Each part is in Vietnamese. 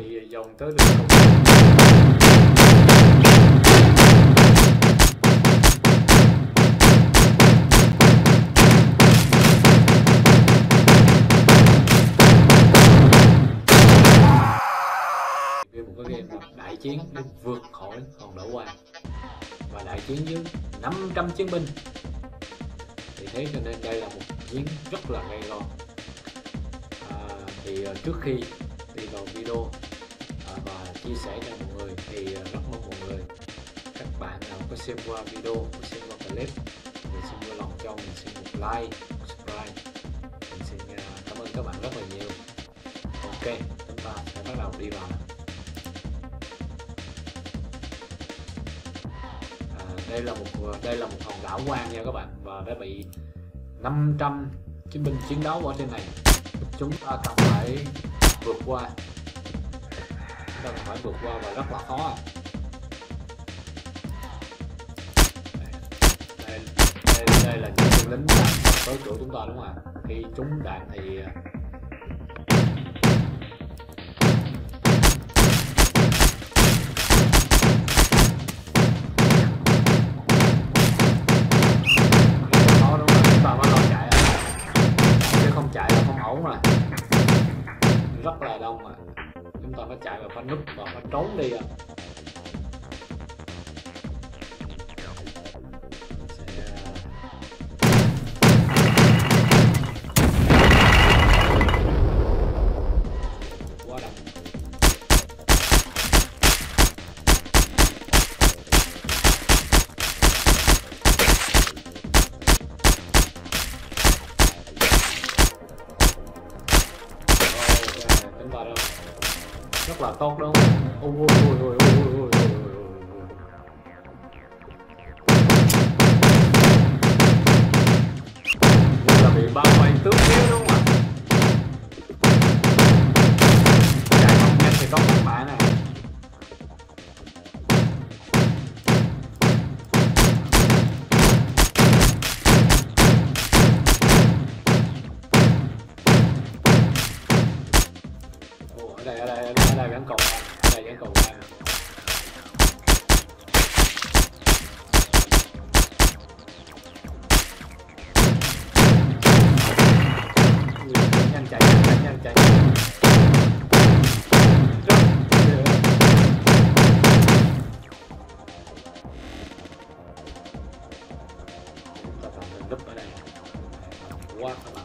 bị dồn tới lượt một. Đây một cái game đại chiến để vượt khỏi hòn đảo hoàng và đại chiến với 500 chiến binh. Thì thế cho nên đây là một chiến rất là gay go. Thì trước khi đi vào video và chia sẻ cho mọi người thì rất mong mọi người, các bạn nào có xem qua video, có xem qua clip, mình xin vui lòng cho mình xin một like, một subscribe, mình xin cảm ơn các bạn rất là nhiều. Ok, chúng ta sẽ bắt đầu đi vào. Đây là một hòn đảo hoang nha các bạn, và đã bị 500 chiến binh chiến đấu ở trên này. Chúng ta cần phải vượt qua, và rất là khó. Đây là những con lính tới chỗ chúng ta đúng không ạ? Khi chúng đạn thì rất là đông mà chúng ta phải chạy và phải núp và phải trốn đi à. Rất là tốt đúng không? Ôi. Như là bị bao vây tước thiếu đúng không ạ? Chạy không nhanh thì có một bãi này. Ở đây vẫn còn nhanh chạy núp ở đây quá các bạn.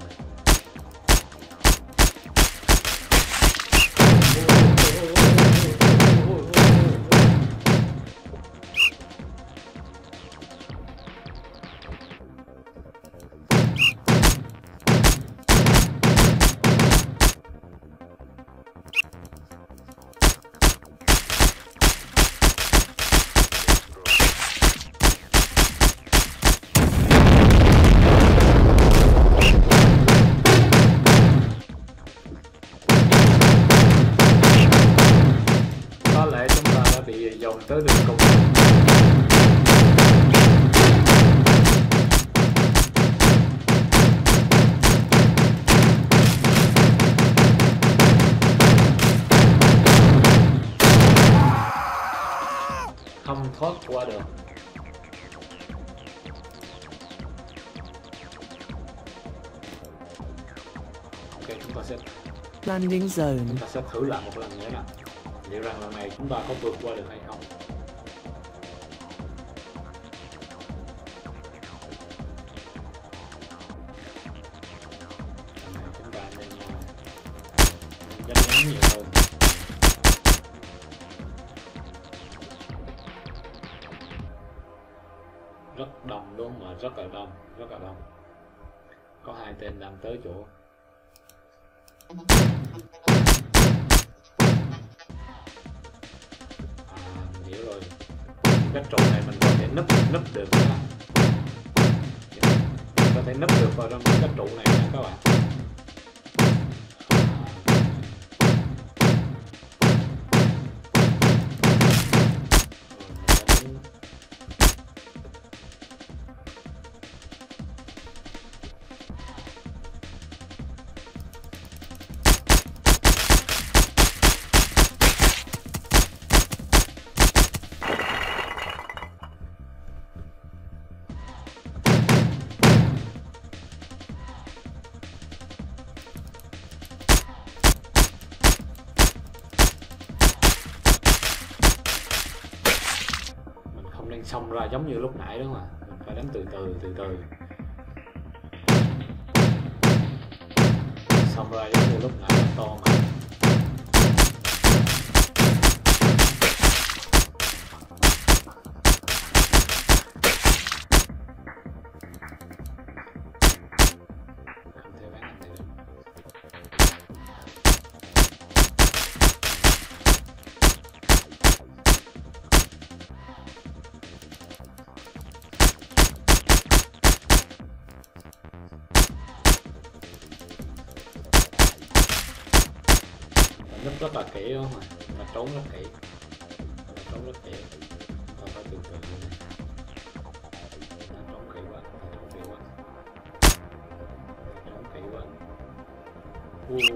Dòng tới đường cùng không thoát qua được. Ok, chúng ta sẽ landing zone. Chúng ta sẽ thử lại một lần nữa nào. Liệu rằng lần này chúng ta có vượt qua được hay không? Lần này chúng ta nên nhanh chóng nhiều hơn. Rất đông đúng mà, rất là đông. Có hai tên đang tới chỗ. Cái trụ này mình có thể nấp được các bạn. Mình có thể nấp được vào trong cái trụ này nha các bạn. xông ra giống như lúc nãy đúng không ạ? Mình phải đánh từ từ xông ra giống như lúc nãy đánh to mà. Núp rất là kỹ đúng không ạ? Mà trốn rất kỹ. Và phải từ từ như này. Trốn kỹ quá.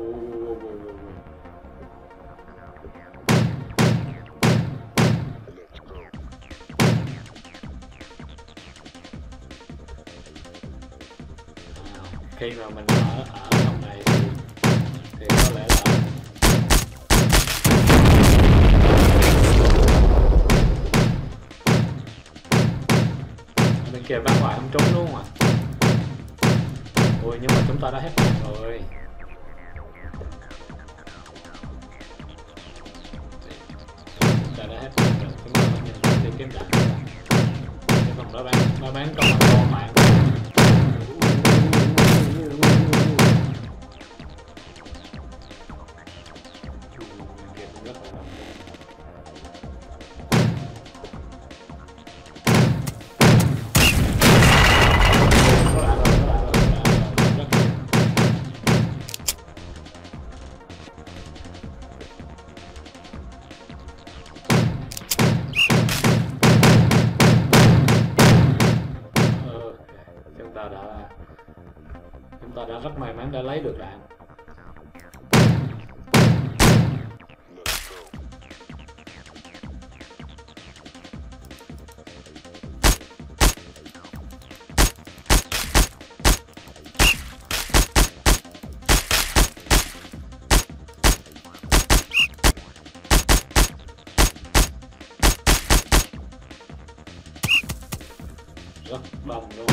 Khi mà mình ở trong này thì có lẽ là kìa, bắn hoài không trúng đúng không ạ? Ui, nhưng mà chúng ta đã hết đạn rồi. Chúng ta nhìn tìm kiếm đạn rồi. Cái phần đó bán công bằng to mạng. Chúng ta đã rất may mắn đã lấy được đạn. Rất đông luôn.